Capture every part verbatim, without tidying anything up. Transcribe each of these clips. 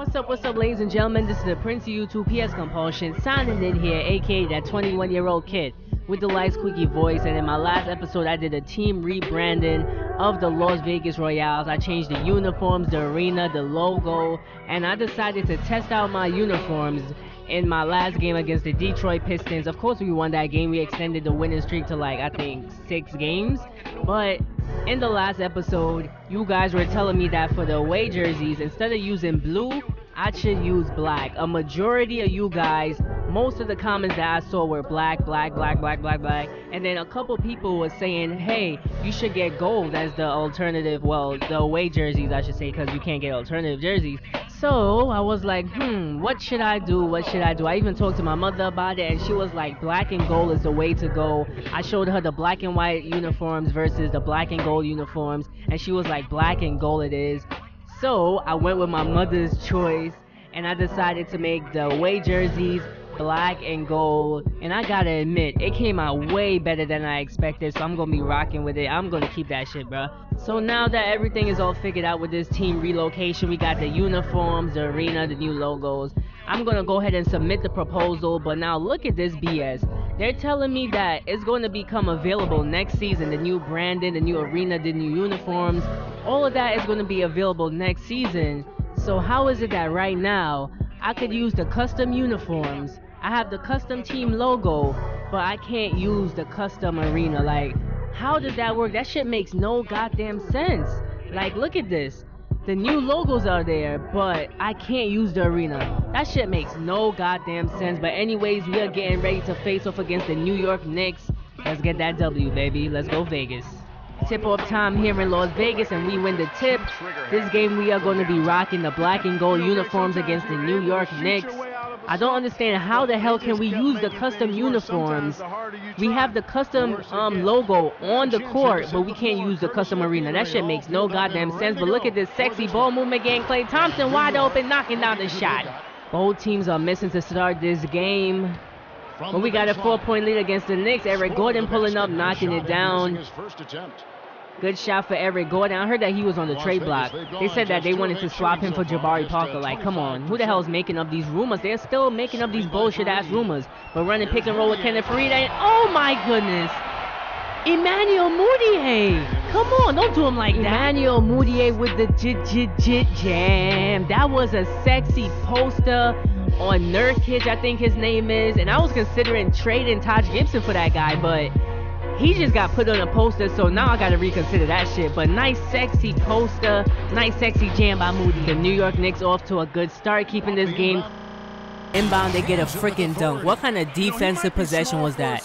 What's up, what's up, ladies and gentlemen? This is the Prince of YouTube, P S Compulsion, signing in here, aka that twenty-one-year-old kid with the light squeaky voice. And in my last episode, I did a team rebranding of the Las Vegas Royales. I changed the uniforms, the arena, the logo, and I decided to test out my uniforms in my last game against the Detroit Pistons. Of course, we won that game. We extended the winning streak to, like, I think six games, but in the last episode, you guys were telling me that for the away jerseys, instead of using blue, I should use black. A majority of you guys, most of the comments that I saw were black, black, black, black, black, black. And then a couple people were saying, hey, you should get gold as the alternative, well, the away jerseys, I should say, because you can't get alternative jerseys. So I was like, hmm, what should I do? What should I do? I even talked to my mother about it, and she was like, black and gold is the way to go. I showed her the black and white uniforms versus the black and gold uniforms, and she was like, black and gold it is. So I went with my mother's choice, and I decided to make the away jerseys black and gold, and I gotta admit, it came out way better than I expected, so I'm gonna be rocking with it. I'm gonna keep that shit, bruh. So now that everything is all figured out with this team relocation, we got the uniforms, the arena, the new logos, I'm gonna go ahead and submit the proposal. But now look at this B S. They're telling me that it's going to become available next season. The new branding, the new arena, the new uniforms, all of that is going to be available next season. So how is it that right now I could use the custom uniforms, I have the custom team logo, but I can't use the custom arena? Like, how did that work? That shit makes no goddamn sense. Like, look at this. The new logos are there, but I can't use the arena. That shit makes no goddamn sense. But anyways, we are getting ready to face off against the New York Knicks. Let's get that W, baby. Let's go Vegas. Tip-off time here in Las Vegas, and we win the tip. This game we are going to be rocking the black and gold uniforms against the New York Knicks. I don't understand how the hell can we use the custom uniforms. We have the custom um, logo on the court, but we can't use the custom arena. That shit makes no goddamn sense. But look at this sexy ball movement game. Klay Thompson wide open, knocking down the shot. Both teams are missing to start this game. But we got a four-point lead against the Knicks. Eric Gordon pulling up, knocking it down. Good shot for Eric Gordon. I heard that he was on the trade block. They said that they wanted to swap him for Jabari Parker. Like, come on. Who the hell is making up these rumors? They're still making up these bullshit-ass rumors. But running pick and roll with Kenneth Farid. Oh, my goodness. Emmanuel Mudiay. Come on. Don't do him like that. Emmanuel Mudiay with the jit-jit-jit jam. That was a sexy poster on Nurkic, I think his name is. And I was considering trading Taj Gibson for that guy, but he just got put on a poster, so now I gotta reconsider that shit. But nice sexy poster, nice sexy jam by Moody. The New York Knicks off to a good start, keeping this game inbound. They get a freaking dunk. What kind of defensive possession was that?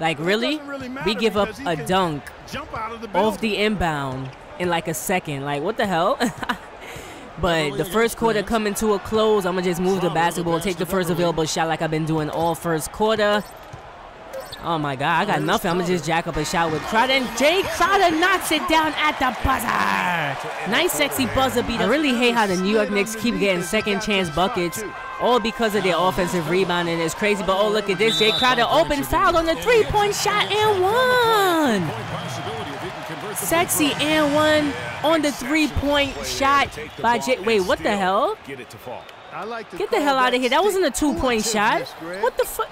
Like, really? We give up a dunk off the inbound in like a second. Like, what the hell? But the first quarter coming to a close. I'm gonna just move the basketball, take the first available shot like I've been doing all first quarter. Oh my God, I got nothing. I'm gonna just jack up a shot with Crowder, and Jake Crowder knocks it down at the buzzer. Nice sexy buzzer beat. I really hate how the New York Knicks keep getting second chance buckets, all because of their offensive rebounding. It's crazy. But oh, look at this. Jake Crowder open fouled on the three-point shot and one. Sexy and one on the three-point shot by Jake. Wait, what the hell? Get the hell out of here. That wasn't a two-point shot. What the fuck?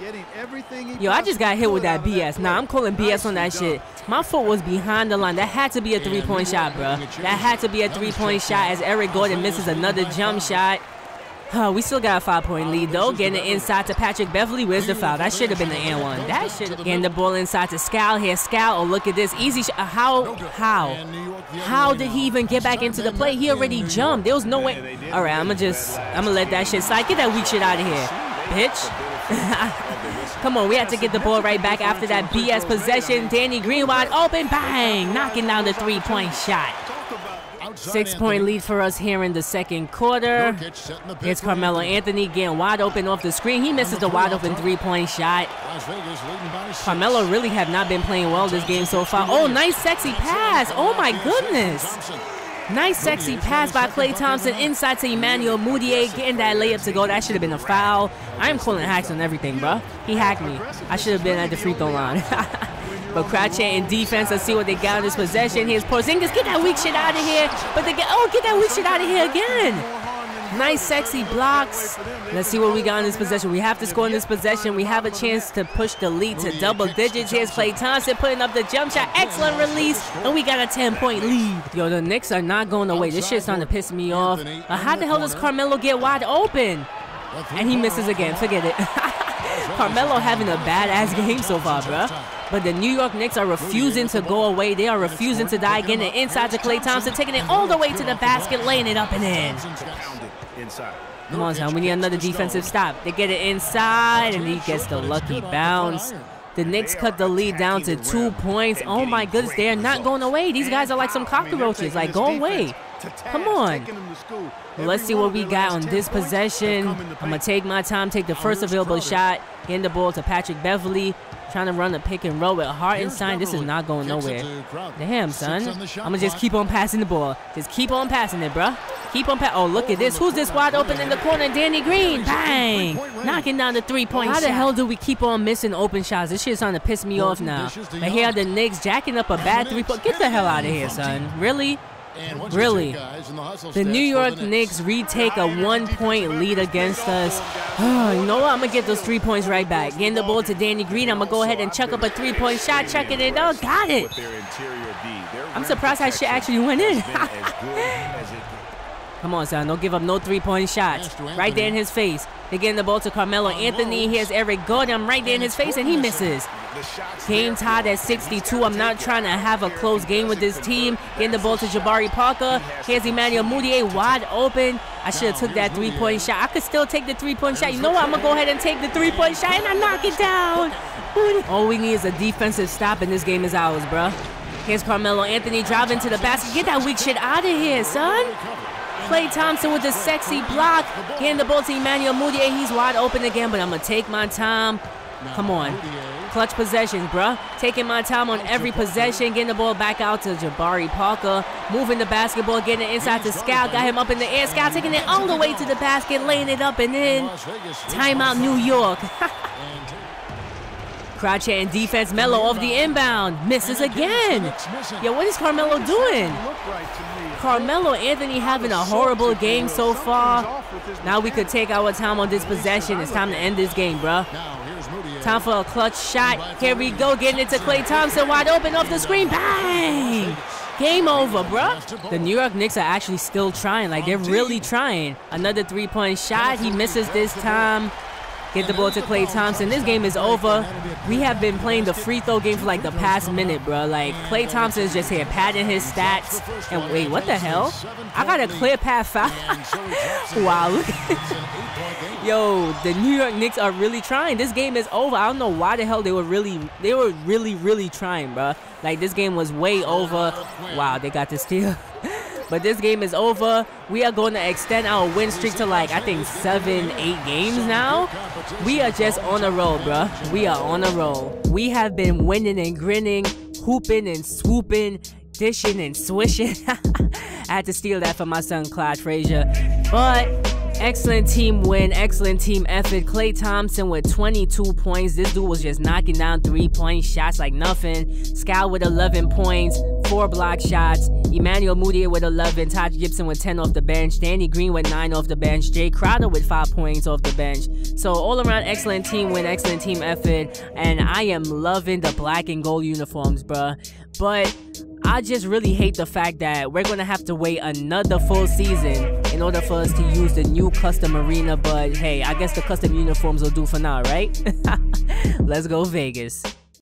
Yo, I just got hit with that B S. Nah, I'm calling B S on that shit. My foot was behind the line. That had to be a three-point shot, bro. That had to be a three-point shot as Eric Gordon misses another jump shot. Oh, we still got a five-point lead, though. Getting it inside to Patrick Beverly. Where's the foul? That should have been the and one. That should have been. Getting the ball inside to Scal here. Scal, oh, look at this. Easy shot. How? How? How did he even get back into the play? He already jumped. There was no way. All right, I'm going to just, I'm going to let that shit slide. Get that weak shit out of here, bitch. Come on, we had to get the ball right back after that B S possession. Danny Green wide open. Bang! Knocking down the three-point shot. Six-point lead for us here in the second quarter. It's Carmelo Anthony getting wide open off the screen. He misses the wide-open three-point shot. Carmelo really have not been playing well this game so far. Oh, nice sexy pass. Oh, my goodness. Nice sexy pass by Klay Thompson inside to Emmanuel Mudiay. Getting that layup to go. That should have been a foul. I am calling hacks on everything, bro. He hacked me. I should have been at the free throw line. But Croucher in defense, let's see what they got in this possession. Here's Porzingis, get that weak shit out of here. But they get, oh, get that weak shit out of here again. Nice, sexy blocks. Let's see what we got in this possession. We have to score in this possession. We have a chance to push the lead to double digits. Here's Klay Thompson putting up the jump shot. Excellent release, and we got a ten-point lead. Yo, the Knicks are not going away. This shit's starting to piss me off. But how the hell does Carmelo get wide open? And he misses again. Forget it. Carmelo having a badass game so far, bro. But the New York Knicks are refusing to go away. They are refusing to die. Getting it inside to Klay Thompson, taking it all the way to the basket, laying it up and in. Come on, son. We need another defensive stop. They get it inside, and he gets the lucky bounce. The Knicks cut the lead down to two points. Oh, my goodness. They are not going away. These guys are like some cockroaches. Like, go away. Come on. Let's see what we got on this possession. I'm going to take my time, take the first available shot, hand the ball to Patrick Beverly, trying to run the pick and roll with Hartenstein. This is not going nowhere. Damn, son. I'm going to just keep on passing the ball. Just keep on passing it, bruh. Keep on passing. Oh, look at this. Who's this wide open in the corner? Danny Green. Bang. Knocking down the three-point shot. How the hell do we keep on missing open shots? This shit's starting to piss me off now. But here are the Knicks jacking up a bad three-point. Get the hell out of here, son. Really? Really, the New York Knicks retake a one-point lead against us. Oh, you know what? I'm going to get those three points right back. Getting the ball to Danny Green. I'm going to go ahead and chuck up a three-point shot. Chucking it up. Got it. I'm surprised that shit actually went in. Come on, son. Don't give up no three-point shots. Right there in his face. They're getting the ball to Carmelo Anthony. Here's Eric Gordon. I'm right there in his face, and he misses. Game tied at sixty-two. I'm not trying to have a close game with this team. Getting the ball to Jabari Parker. Here's Emmanuel Mudiay, wide open. I should have took that three-point shot. I could still take the three-point shot. You know what? I'm going to go ahead and take the three-point shot, and I knock it down. All we need is a defensive stop, and this game is ours, bro. Here's Carmelo Anthony driving to the basket. Get that weak shit out of here, son. Klay Thompson with the sexy block. Getting the ball to Emmanuel Mudiay. He's wide open again, but I'm going to take my time. Come on. Clutch possessions, bruh. Taking my time on every possession. Getting the ball back out to Jabari Parker. Moving the basketball. Getting it inside to Scout. Got him up in the air. Scout taking it all the way to the basket. Laying it up and in. Timeout, New York. Crowd chanting defense. Melo off the inbound. Misses again. Yo, what is Carmelo doing? Carmelo Anthony having a horrible game so far. Now we could take our time on this possession. It's time to end this game, bruh. Time for a clutch shot. Here we go. Getting it to Klay Thompson. Wide open off the screen. Bang! Game over, bruh. The New York Knicks are actually still trying. Like, they're really trying. Another three-point shot. He misses this time. Get the ball to Klay Thompson. This game is over. We have been playing the free throw game for like the past minute, bro. Like, Klay Thompson is just here padding his stats. And wait, what the hell? I got a clear path foul. Wow. Yo, the New York Knicks are really trying. This game is over. I don't know why the hell they were really, they were really, really trying, bro. Like, this game was way over. Wow, they got the steal. But this game is over. We are going to extend our win streak to like, I think, seven, eight games now. We are just on a roll, bruh. We are on a roll. We have been winning and grinning, hooping and swooping, dishing and swishing. I had to steal that from my son, Clyde Frazier. But excellent team win, excellent team effort. Klay Thompson with twenty-two points. This dude was just knocking down three-point shots like nothing. Scout with eleven points, four block shots. Emmanuel Mudiay with eleven. Taj Gibson with ten off the bench. Danny Green with nine off the bench. Jake Crowder with five points off the bench. So all around excellent team win, excellent team effort. And I am loving the black and gold uniforms, bruh. But I just really hate the fact that we're going to have to wait another full season in order for us to use the new custom arena, but hey, I guess the custom uniforms will do for now, right? Let's go Vegas.